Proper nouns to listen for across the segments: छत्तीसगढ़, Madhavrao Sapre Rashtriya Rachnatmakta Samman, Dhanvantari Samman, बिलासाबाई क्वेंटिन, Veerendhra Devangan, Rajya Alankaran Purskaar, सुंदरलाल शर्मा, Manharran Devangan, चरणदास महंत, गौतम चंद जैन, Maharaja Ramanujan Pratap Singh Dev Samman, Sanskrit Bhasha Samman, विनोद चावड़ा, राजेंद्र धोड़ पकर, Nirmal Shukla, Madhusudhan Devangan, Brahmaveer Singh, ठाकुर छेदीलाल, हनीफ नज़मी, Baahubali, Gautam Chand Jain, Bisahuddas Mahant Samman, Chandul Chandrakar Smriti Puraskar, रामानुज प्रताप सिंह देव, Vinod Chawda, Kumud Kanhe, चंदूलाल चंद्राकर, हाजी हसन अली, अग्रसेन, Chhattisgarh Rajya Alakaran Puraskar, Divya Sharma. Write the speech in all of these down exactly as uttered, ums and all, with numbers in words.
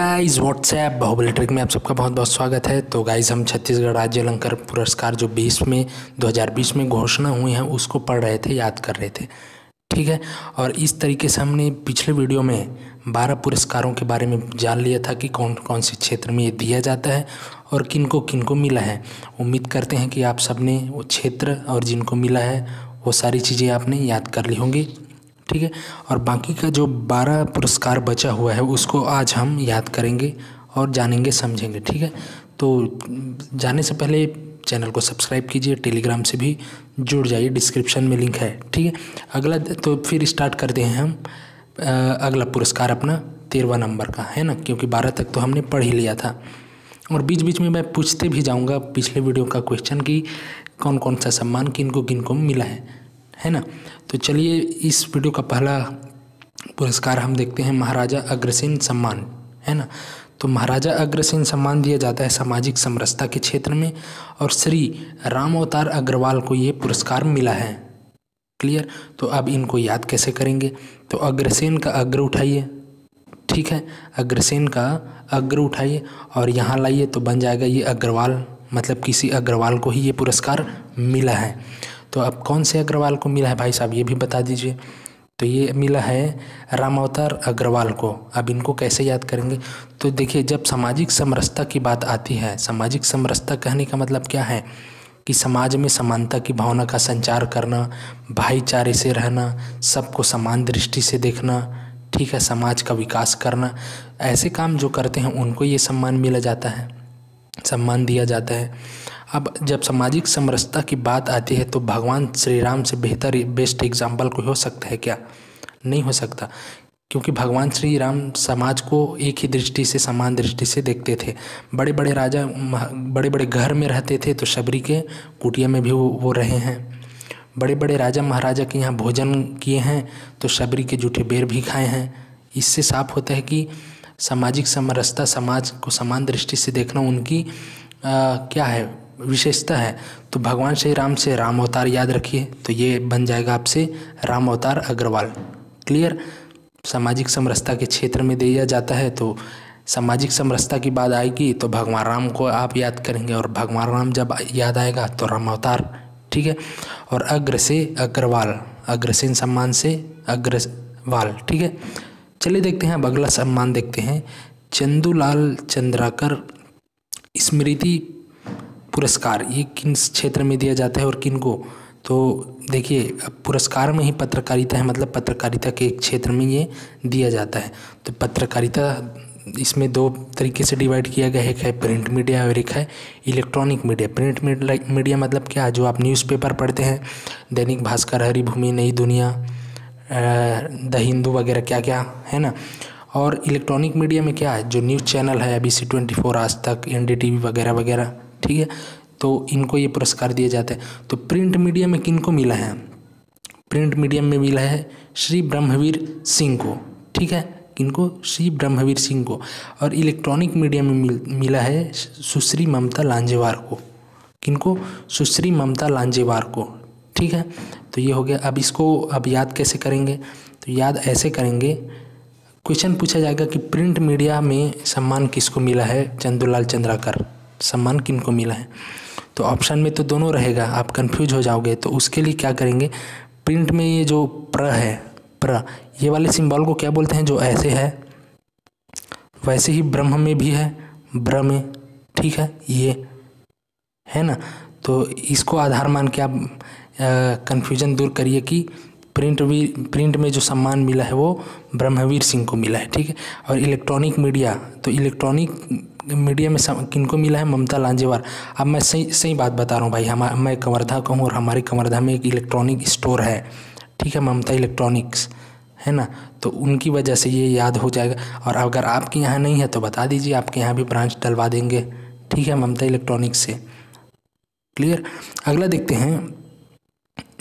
Guys WhatsApp Baahubali trick में आप सबका बहुत बहुत स्वागत है। तो गाइस हम छत्तीसगढ़ राज्य अलंकरण पुरस्कार जो बीस में दो हज़ार बीस में घोषणा हुई है उसको पढ़ रहे थे, याद कर रहे थे, ठीक है। और इस तरीके से हमने पिछले वीडियो में बारह पुरस्कारों के बारे में जान लिया था कि कौन कौन से क्षेत्र में ये दिया जाता है और किनको किनको मिला है। उम्मीद करते हैं कि आप सब ने वो क्षेत्र और जिनको मिला है वो सारी चीज़ें आपने याद कर ली होंगी, ठीक है। और बाकी का जो बारह पुरस्कार बचा हुआ है उसको आज हम याद करेंगे और जानेंगे समझेंगे, ठीक है। तो जाने से पहले चैनल को सब्सक्राइब कीजिए, टेलीग्राम से भी जुड़ जाइए, डिस्क्रिप्शन में लिंक है, ठीक है। अगला तो फिर स्टार्ट करते हैं हम अगला पुरस्कार अपना तेरहवां नंबर का, है ना, क्योंकि बारह तक तो हमने पढ़ ही लिया था। और बीच बीच में मैं पूछते भी जाऊँगा पिछले वीडियो का क्वेश्चन कि कौन कौन सा सम्मान किनको किनको मिला है, है ना। तो चलिए इस वीडियो का पहला पुरस्कार हम देखते हैं, महाराजा अग्रसेन सम्मान, है ना। तो महाराजा अग्रसेन सम्मान दिया जाता है सामाजिक समरसता के क्षेत्र में और श्री राम अवतार अग्रवाल को ये पुरस्कार मिला है, क्लियर। तो अब इनको याद कैसे करेंगे, तो अग्रसेन का अग्र उठाइए, ठीक है, अग्रसेन का अग्र उठाइए और यहाँ लाइए तो बन जाएगा ये अग्रवाल, मतलब किसी अग्रवाल को ही ये पुरस्कार मिला है। तो अब कौन से अग्रवाल को मिला है भाई साहब ये भी बता दीजिए। तो ये मिला है राम अवतार अग्रवाल को। अब इनको कैसे याद करेंगे, तो देखिए जब सामाजिक समरसता की बात आती है, सामाजिक समरसता कहने का मतलब क्या है कि समाज में समानता की भावना का संचार करना, भाईचारे से रहना, सबको समान दृष्टि से देखना, ठीक है, समाज का विकास करना, ऐसे काम जो करते हैं उनको ये सम्मान मिला जाता है, सम्मान दिया जाता है। अब जब सामाजिक समरसता की बात आती है तो भगवान श्री राम से बेहतर बेस्ट एग्जाम्पल कोई हो सकता है क्या? नहीं हो सकता, क्योंकि भगवान श्री राम समाज को एक ही दृष्टि से, समान दृष्टि से देखते थे। बड़े बड़े राजा बड़े बड़े घर में रहते थे तो शबरी के कुटिया में भी वो, वो रहे हैं। बड़े बड़े राजा महाराजा के यहाँ भोजन किए हैं तो शबरी के जूठे बेर भी खाए हैं। इससे साफ होता है कि सामाजिक समरसता, समाज को समान दृष्टि से देखना उनकी आ, क्या है विशेषता है। तो भगवान श्री राम से राम अवतार याद रखिए, तो ये बन जाएगा आपसे राम अवतार अग्रवाल, क्लियर। सामाजिक समरसता के क्षेत्र में दिया जाता है तो सामाजिक समरसता की बात आएगी तो भगवान राम को आप याद करेंगे और भगवान राम जब याद आएगा तो राम अवतार, ठीक है। और अग्र से अग्रवाल, अग्रसेन सम्मान से अग्रवाल, ठीक है। चलिए देखते हैं अब अगला सम्मान देखते हैं, चंदूलाल चंद्राकर स्मृति पुरस्कार। ये किन क्षेत्र में दिया जाता है और किनको, तो देखिए पुरस्कार में ही पत्रकारिता है, मतलब पत्रकारिता के क्षेत्र में ये दिया जाता है। तो पत्रकारिता इसमें दो तरीके से डिवाइड किया गया है, एक है प्रिंट मीडिया और एक है इलेक्ट्रॉनिक मीडिया। प्रिंट मीडिया मतलब क्या है, जो आप न्यूज़पेपर पढ़ते हैं, दैनिक भास्कर, हरिभूमि, नई दुनिया, द हिंदू वगैरह, क्या क्या है ना। और इलेक्ट्रॉनिक मीडिया में क्या है, जो न्यूज़ चैनल है, B C twenty four Aaj Tak, N D T V वगैरह वगैरह, ठीक है। तो इनको ये पुरस्कार दिया जाता है। तो प्रिंट मीडिया में किनको मिला है, प्रिंट मीडिया में मिला है श्री ब्रह्मवीर सिंह को, ठीक है, किनको, श्री ब्रह्मवीर सिंह को। और इलेक्ट्रॉनिक मीडिया में मिल, मिला है सुश्री ममता लांजेवार को, किनको, सुश्री ममता लांजेवार को, ठीक है। तो ये हो गया। अब इसको अब याद कैसे करेंगे, तो याद ऐसे करेंगे, क्वेश्चन पूछा जाएगा कि प्रिंट मीडिया में सम्मान किसको मिला है, चंदूलाल चंद्राकर सम्मान किनको मिला है। तो ऑप्शन में तो दोनों रहेगा, आप कंफ्यूज हो जाओगे। तो उसके लिए क्या करेंगे, प्रिंट में ये जो प्र है, प्र, ये वाले सिंबल को क्या बोलते हैं, जो ऐसे है वैसे ही ब्रह्म में भी है, ब्र में, ठीक है, ये है ना। तो इसको आधार मान के आप कंफ्यूजन दूर करिए कि प्रिंट भी प्रिंट में जो सम्मान मिला है वो ब्रह्मवीर सिंह को मिला है, ठीक है। और इलेक्ट्रॉनिक मीडिया, तो इलेक्ट्रॉनिक मीडिया में किनको मिला है, ममता लांजेवार। अब मैं सही सही बात बता रहा हूँ भाई, हम मैं कवर्धा का हूँ और हमारे कवर्धा में एक इलेक्ट्रॉनिक स्टोर है, ठीक है, ममता इलेक्ट्रॉनिक्स, है ना। तो उनकी वजह से ये याद हो जाएगा। और अगर आपके यहाँ नहीं है तो बता दीजिए, आपके यहाँ भी ब्रांच डलवा देंगे, ठीक है, ममता इलेक्ट्रॉनिक्स से, क्लियर। अगला देखते हैं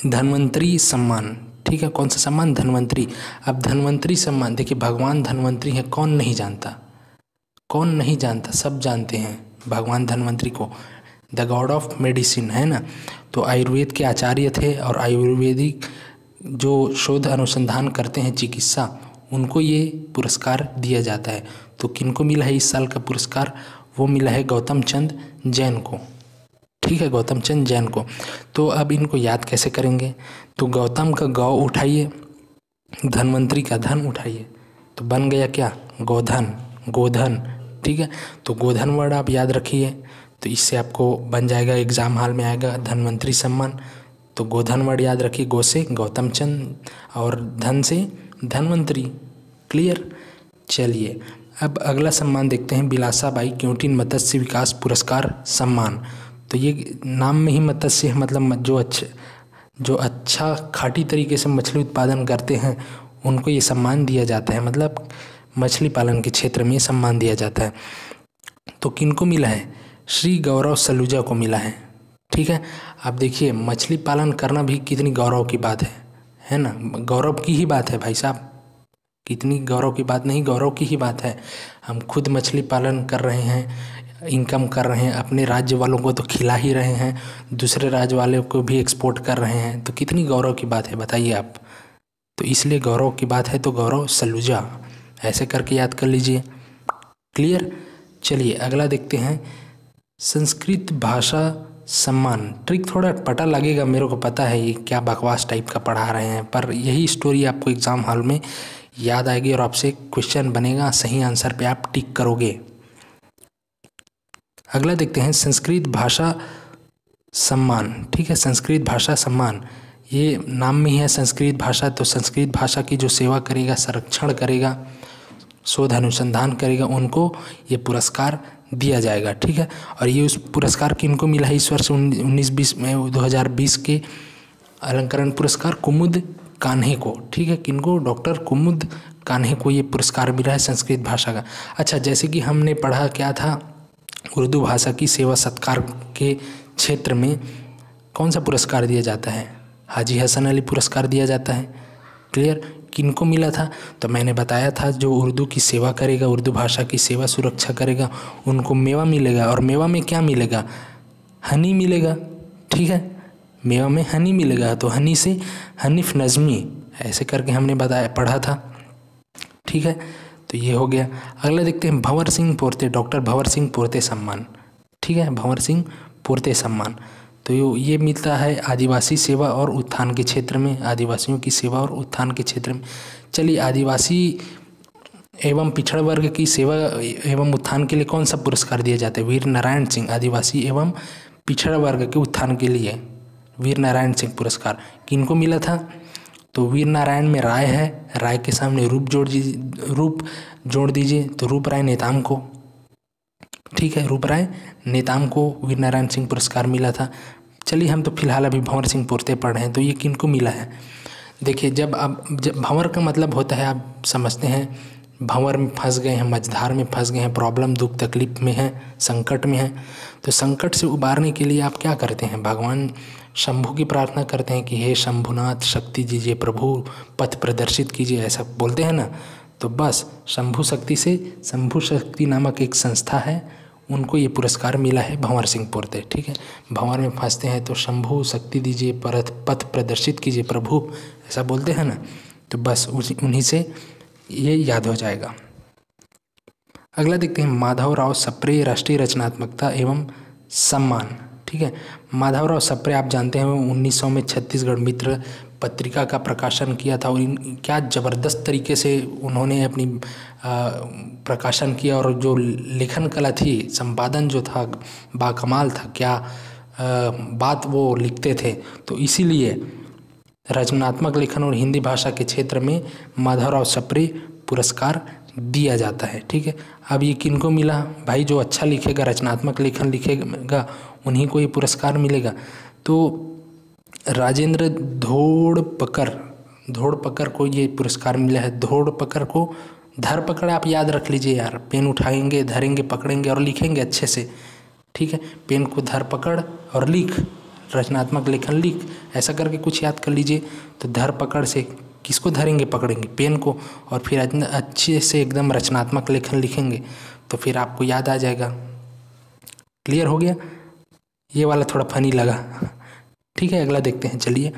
धनवंतरी सम्मान, ठीक है। कौन सा सम्मान, धनवंतरी। अब धनवंतरी सम्मान देखिए, भगवान धनवंतरी है, कौन नहीं जानता, कौन नहीं जानता, सब जानते हैं भगवान धनवंतरी को, द गॉड ऑफ मेडिसिन, है ना। तो आयुर्वेद के आचार्य थे और आयुर्वेदिक जो शोध अनुसंधान करते हैं, चिकित्सा, उनको ये पुरस्कार दिया जाता है। तो किनको मिला है इस साल का पुरस्कार, वो मिला है गौतम चंद जैन को। ठीक है, गौतम चंद जैन को। तो अब इनको याद कैसे करेंगे, तो गौतम का गौ उठाइए, धनवंतरी का धन उठाइए, तो बन गया क्या, गोधन, गोधन। ठीक है, तो गोधन वर्ड आप याद रखिए, तो इससे आपको बन जाएगा, एग्ज़ाम हाल में आएगा, धनवंतरी सम्मान। तो गोधन वर्ड याद रखिए, गो से गौतम चंद और धन से धनवंतरी। क्लियर। चलिए अब अगला सम्मान देखते हैं, बिलासाबाई क्वेंटिन मत्स्य विकास पुरस्कार सम्मान। तो ये नाम में ही मत्स्य मतलब जो अच्छे जो अच्छा खाटी तरीके से मछली उत्पादन करते हैं उनको ये सम्मान दिया जाता है, मतलब मछली पालन के क्षेत्र में सम्मान दिया जाता है। तो किनको मिला है, श्री गौरव सलूजा को मिला है। ठीक है, आप देखिए मछली पालन करना भी कितनी गौरव की बात है, है ना, गौरव की ही बात है भाई साहब, कितनी गौरव की बात नहीं, गौरव की ही बात है। हम खुद मछली पालन कर रहे हैं, इनकम कर रहे हैं, अपने राज्य वालों को तो खिला ही रहे हैं, दूसरे राज्य वालों को भी एक्सपोर्ट कर रहे हैं, तो कितनी गौरव की बात है बताइए आप। तो इसलिए गौरव की बात है, तो गौरव सलूजा, ऐसे करके याद कर लीजिए। क्लियर। चलिए अगला देखते हैं, संस्कृत भाषा सम्मान। ट्रिक थोड़ा पता लगेगा, मेरे को पता है ये क्या बकवास टाइप का पढ़ा रहे हैं, पर यही स्टोरी आपको एग्ज़ाम हॉल में याद आएगी और आपसे क्वेश्चन बनेगा, सही आंसर पे आप टिक करोगे। अगला देखते हैं, संस्कृत भाषा सम्मान। ठीक है, संस्कृत भाषा सम्मान, ये नाम में ही है संस्कृत भाषा, तो संस्कृत भाषा की जो सेवा करेगा, संरक्षण करेगा, शोध अनुसंधान करेगा, उनको ये पुरस्कार दिया जाएगा। ठीक है, और ये उस पुरस्कार किनको मिला है इस वर्ष उन्नीस बीस में दो हज़ार बीस के अलंकरण पुरस्कार, कुमुद कान्हे को। ठीक है, किनको, डॉक्टर कुमुद कान्हे को ये पुरस्कार मिला है संस्कृत भाषा का। अच्छा, जैसे कि हमने पढ़ा क्या था, उर्दू भाषा की सेवा सत्कार के क्षेत्र में कौन सा पुरस्कार दिया जाता है, हाजी हसन अली पुरस्कार दिया जाता है। क्लियर। किनको मिला था, तो मैंने बताया था जो उर्दू की सेवा करेगा, उर्दू भाषा की सेवा सुरक्षा करेगा, उनको मेवा मिलेगा। और मेवा में क्या मिलेगा, हनी मिलेगा। ठीक है, मेवा में हनी मिलेगा, तो हनी से हनीफ नज़मी, ऐसे करके हमने बताया पढ़ा था। ठीक है, तो ये हो गया। अगला देखते हैं, भंवर सिंह पोर्ते, डॉक्टर भंवर सिंह पोर्ते सम्मान। ठीक है, भंवर सिंह पोर्ते सम्मान, तो ये मिलता है आदिवासी सेवा और उत्थान के क्षेत्र में, आदिवासियों की सेवा और उत्थान के क्षेत्र में। चलिए, आदिवासी एवं पिछड़ा वर्ग की सेवा एवं उत्थान के लिए कौन सा पुरस्कार दिया जाता है, वीर नारायण सिंह, आदिवासी एवं पिछड़ा वर्ग के उत्थान के लिए वीर नारायण सिंह पुरस्कार। किनको मिला था, तो वीर नारायण में राय है, राय के सामने रूप जोड़ दीजिए, रूप जोड़ दीजिए, तो रूप राय नेताम को। ठीक है, रूप राय नेताम को वीर नारायण सिंह पुरस्कार मिला था। चलिए, हम तो फिलहाल अभी भंवर सिंह पोर्ते पढ़ रहे हैं, तो ये किनको मिला है। देखिए, जब आप जब भंवर का मतलब होता है, आप समझते हैं भंवर में फंस गए हैं, मझधार में फंस गए हैं, प्रॉब्लम दुख तकलीफ में है, संकट में है, तो संकट से उबारने के लिए आप क्या करते हैं, भगवान शंभू की प्रार्थना करते हैं कि हे शंभुनाथ शक्ति दीजिए प्रभु, पथ प्रदर्शित कीजिए, ऐसा बोलते हैं ना। तो बस शंभू शक्ति से, शंभू शक्ति नामक एक संस्था है, उनको ये पुरस्कार मिला है, भंवर सिंह पोर्ते। ठीक है, भंवर में फंसते हैं तो शंभू शक्ति दीजिए, परथ पथ प्रदर्शित कीजिए प्रभु, ऐसा बोलते हैं ना, तो बस उन्हीं से ये याद हो जाएगा। अगला देखते हैं, माधवराव सप्रे राष्ट्रीय रचनात्मकता एवं सम्मान। ठीक है, माधवराव सप्रे आप जानते हैं, उन्नीस सौ में छत्तीसगढ़ मित्र पत्रिका का प्रकाशन किया था, और इन क्या ज़बरदस्त तरीके से उन्होंने अपनी आ, प्रकाशन किया, और जो लेखन कला थी, संपादन जो था बाकमाल था, क्या आ, बात वो लिखते थे, तो इसीलिए रचनात्मक लेखन और हिंदी भाषा के क्षेत्र में माधवराव सप्रे पुरस्कार दिया जाता है। ठीक है, अब ये किनको मिला भाई, जो अच्छा लिखेगा, रचनात्मक लेखन लिखेगा, उन्हीं को ये पुरस्कार मिलेगा। तो राजेंद्र धोड़ पकर धोड़ पकर को ये पुरस्कार मिला है। धोड़ पकर को धर पकड़ आप याद रख लीजिए यार, पेन उठाएंगे, धरेंगे, पकड़ेंगे और लिखेंगे अच्छे से। ठीक है, पेन को धर पकड़ और लिख, रचनात्मक लेखन लिख, ऐसा करके कुछ याद कर लीजिए। तो धर पकड़ से किसको धरेंगे, पकड़ेंगे पेन को, और फिर अच्छे से एकदम रचनात्मक लेखन लिखेंगे, तो फिर आपको याद आ जाएगा। क्लियर हो गया, ये वाला थोड़ा फनी लगा। ठीक है, अगला देखते हैं। चलिए,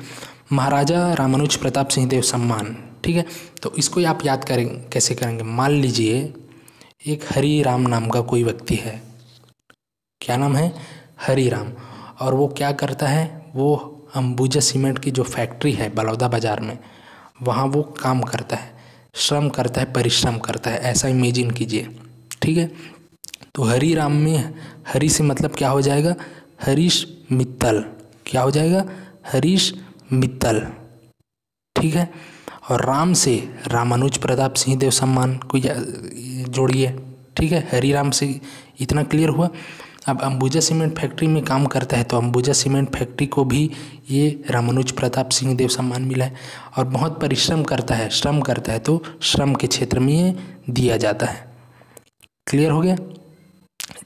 महाराजा रामानुज प्रताप सिंह देव सम्मान। ठीक है, तो इसको आप याद करें कैसे करेंगे, मान लीजिए एक हरी राम नाम का कोई व्यक्ति है, क्या नाम है, हरी राम। और वो क्या करता है, वो अंबुजा सीमेंट की जो फैक्ट्री है बलौदा बाज़ार में, वहाँ वो काम करता है, श्रम करता है, परिश्रम करता है, ऐसा इमेजिन कीजिए, ठीक है। तो हरी राम में हरी से मतलब क्या हो जाएगा, हरीश मित्तल, क्या हो जाएगा, हरीश मित्तल, ठीक है। और राम से रामानुज प्रताप सिंह देव सम्मान को जोड़िए, ठीक है। हरी राम से इतना क्लियर हुआ। अब अंबुजा सीमेंट फैक्ट्री में काम करता है तो अंबुजा सीमेंट फैक्ट्री को भी ये रामानुज प्रताप सिंह देव सम्मान मिला है। और बहुत परिश्रम करता है, श्रम करता है, तो श्रम के क्षेत्र में ये दिया जाता है। क्लियर हो गया।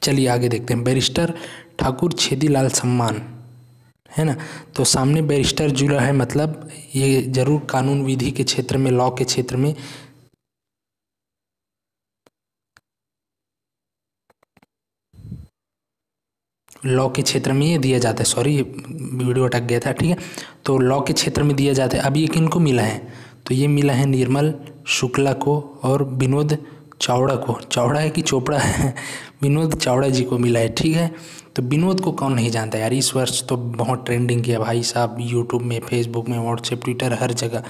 चलिए आगे देखते हैं। बैरिस्टर ठाकुर छेदीलाल सम्मान, है ना, तो सामने बैरिस्टर जुड़ा है, मतलब ये जरूर कानून विधि के क्षेत्र में, लॉ के क्षेत्र में लॉ के क्षेत्र में ये दिया जाता है। सॉरी, वीडियो अटक गया था, ठीक है। तो लॉ के क्षेत्र में दिया जाता है। अब ये किनको मिला है, तो ये मिला है निर्मल शुक्ला को और विनोद चावड़ा को। चावड़ा है कि चोपड़ा है, विनोद चावड़ा जी को मिला है, ठीक है। तो विनोद को कौन नहीं जानता यार, इस वर्ष तो बहुत ट्रेंडिंग किया भाई साहब, यूट्यूब में, फेसबुक में, व्हाट्सएप, ट्विटर, हर जगह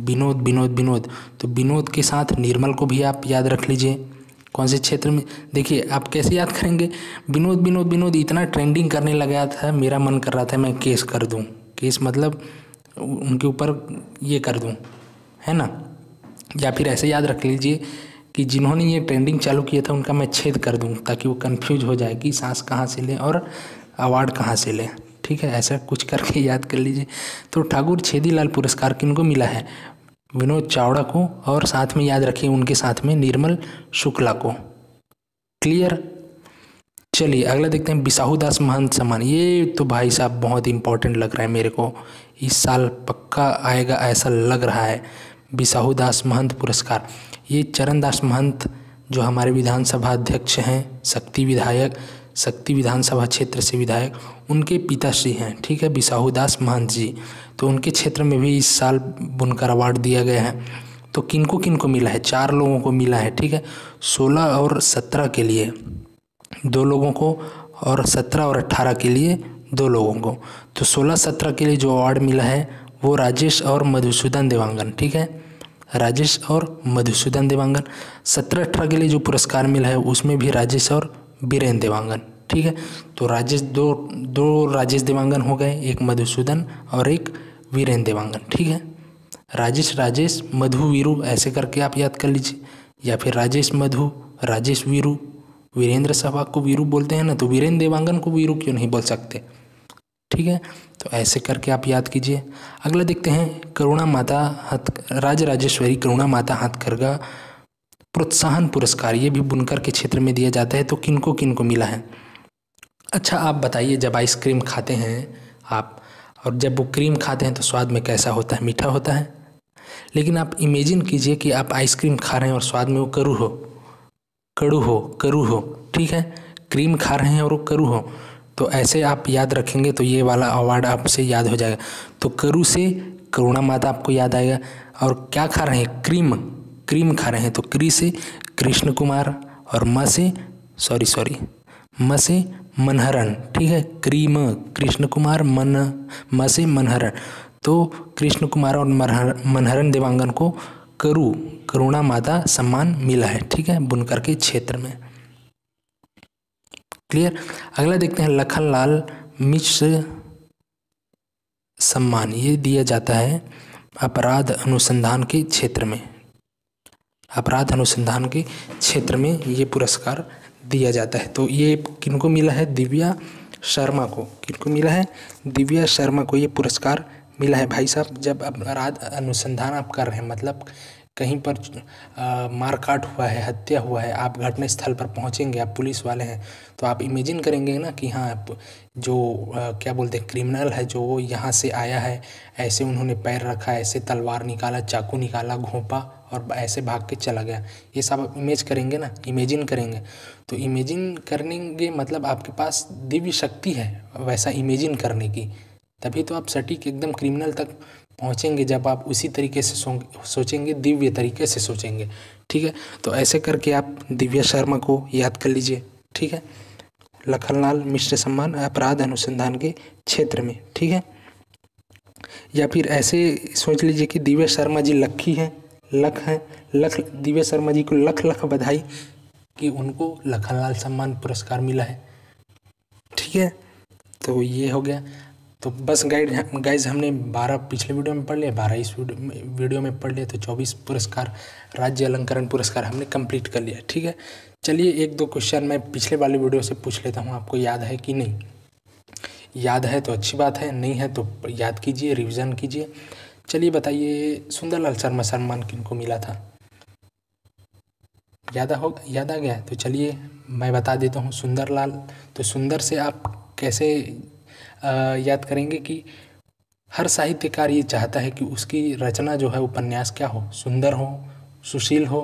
विनोद विनोद विनोद। तो विनोद के साथ निर्मल को भी आप याद रख लीजिए। कौन से क्षेत्र में, देखिए आप कैसे याद करेंगे, विनोद विनोद विनोद इतना ट्रेंडिंग करने लगा था, मेरा मन कर रहा था मैं केस कर दूं, केस मतलब उनके ऊपर ये कर दूं, है ना। या फिर ऐसे याद रख लीजिए कि जिन्होंने ये ट्रेंडिंग चालू किया था उनका मैं छेद कर दूं, ताकि वो कंफ्यूज हो जाए कि सांस कहाँ से लें और अवार्ड कहाँ से लें, ठीक है। ऐसा कुछ करके याद कर लीजिए। तो ठाकुर छेदीलाल पुरस्कार किनको मिला है, विनोद चावड़ा को, और साथ में याद रखिए उनके साथ में निर्मल शुक्ला को। क्लियर। चलिए अगला देखते हैं, बिसाहूदास महंत सम्मान। ये तो भाई साहब बहुत इंपॉर्टेंट लग रहा है मेरे को, इस साल पक्का आएगा ऐसा लग रहा है। बिसाहूदास महंत पुरस्कार, ये चरणदास महंत जो हमारे विधानसभा अध्यक्ष हैं, शक्ति विधायक, शक्ति विधानसभा क्षेत्र से विधायक, उनके पिताश्री हैं, ठीक है, बिसाहूदास महंत जी। तो उनके क्षेत्र में भी इस साल बुनकर अवार्ड दिया गया है। तो किनको किनको मिला है, चार लोगों को मिला है, ठीक है। सोलह और सत्रह के लिए दो लोगों को, और सत्रह और अट्ठारह के लिए दो लोगों को। तो सोलह सत्रह के लिए जो अवार्ड मिला है वो राजेश और मधुसूदन देवांगन, ठीक है, राजेश और मधुसूदन देवांगन। सत्रह अठारह के लिए जो पुरस्कार मिला है उसमें भी राजेश और वीरेंद्र देवांगन, ठीक है। तो राजेश दो दो राजेश देवांगन हो गए, एक मधुसूदन और एक वीरेंद्र देवांगन, ठीक है। राजेश राजेश मधु वीरू ऐसे करके आप याद कर लीजिए, या फिर राजेश मधु, राजेश वीरू, वीरेंद्र सहवाग को वीरू बोलते हैं ना, तो वीरेंद्र देवांगन को वीरू क्यों नहीं बोल सकते, ठीक है। तो ऐसे करके आप याद कीजिए। अगला देखते हैं, करुणा माता हथ राज राजेश्वरी करुणा माता हाथकरघा प्रोत्साहन पुरस्कार, ये भी बुनकर के क्षेत्र में दिया जाता है। तो किनको किनको मिला है। अच्छा आप बताइए, जब आइसक्रीम खाते हैं आप, और जब वो क्रीम खाते हैं तो स्वाद में कैसा होता है, मीठा होता है। लेकिन आप इमेजिन कीजिए कि आप आइसक्रीम खा रहे हैं और स्वाद में वो कड़ू हो, कड़ू हो कड़ू हो ठीक है, क्रीम खा रहे हैं और वो कड़ू हो। तो ऐसे आप याद रखेंगे तो ये वाला अवार्ड आपसे याद हो जाएगा। तो कड़ू से करुणा माता आपको याद आएगा। और क्या खा रहे हैं, क्रीम क्रीम खा रहे हैं, तो क्री से कृष्ण कुमार, और म से सॉरी सॉरी म से मनहरन, ठीक है, क्रीम कृष्ण कुमार, मन म से मनहरन। तो कृष्ण कुमार और मनहरन देवांगन को करु करुणा माता सम्मान मिला है, ठीक है, बुनकर के क्षेत्र में। क्लियर। अगला देखते हैं, लखनलाल मिश्र सम्मान, ये दिया जाता है अपराध अनुसंधान के क्षेत्र में, अपराध अनुसंधान के क्षेत्र में ये पुरस्कार दिया जाता है। तो ये किनको मिला है, दिव्या शर्मा को, किनको मिला है, दिव्या शर्मा को ये पुरस्कार मिला है। भाई साहब जब अपराध अनुसंधान आप कर रहे हैं, मतलब कहीं पर मारकाट हुआ है, हत्या हुआ है, आप घटना स्थल पर पहुंचेंगे, आप पुलिस वाले हैं, तो आप इमेजिन करेंगे ना कि हाँ जो आ, क्या बोलते हैं क्रिमिनल है, जो यहाँ से आया है, ऐसे उन्होंने पैर रखा, ऐसे तलवार निकाला, चाकू निकाला, घोंपा और ऐसे भाग के चला गया। ये सब आप इमेज करेंगे ना, इमेजिन करेंगे। तो इमेजिन करेंगे मतलब आपके पास दिव्य शक्ति है वैसा इमेजिन करने की, तभी तो आप सटीक एकदम क्रिमिनल तक पहुंचेंगे। जब आप उसी तरीके से सोचेंगे, दिव्य तरीके से सोचेंगे, ठीक है। तो ऐसे करके आप दिव्या शर्मा को याद कर लीजिए, ठीक है, लखनलाल मिश्र सम्मान अपराध अनुसंधान के क्षेत्र में, ठीक है। या फिर ऐसे सोच लीजिए कि दिव्या शर्मा जी लक्खी हैं, लख हैं, लख, दिव्या शर्मा जी को लख लख बधाई कि उनको लखनलाल सम्मान पुरस्कार मिला है, ठीक है। तो ये हो गया। तो बस गाइड गाइज हमने बारह पिछले वीडियो में पढ़ लिया, बारह इस वीडियो में पढ़ लिया, तो चौबीस पुरस्कार राज्य अलंकरण पुरस्कार हमने कंप्लीट कर लिया, ठीक है। चलिए एक दो क्वेश्चन मैं पिछले वाले वीडियो से पूछ लेता हूँ, आपको याद है कि नहीं। याद है तो अच्छी बात है, नहीं है तो याद कीजिए, रिविज़न कीजिए। चलिए बताइए सुंदरलाल शर्मा सम्मान किनको मिला था, याद हो याद आ गया है? तो चलिए मैं बता देता हूँ, सुंदरलाल। तो सुंदर से आप कैसे आ, याद करेंगे कि हर साहित्यकार ये चाहता है कि उसकी रचना जो है उपन्यास क्या हो, सुंदर हो, सुशील हो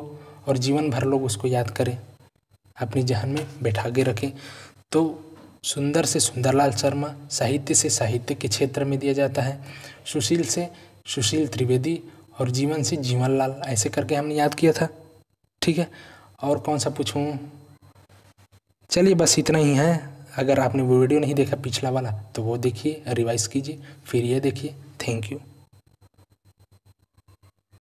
और जीवन भर लोग उसको याद करें, अपने जहन में बैठा के रखें। तो सुंदर से सुंदरलाल शर्मा, साहित्य से साहित्य के क्षेत्र में दिया जाता है, सुशील से सुशील त्रिवेदी और जीवन से जीवनलाल, ऐसे करके हमने याद किया था, ठीक है। और कौन सा पूछूं, चलिए बस इतना ही है। अगर आपने वो वीडियो नहीं देखा पिछला वाला तो वो देखिए, रिवाइज कीजिए, फिर ये देखिए। Thank you.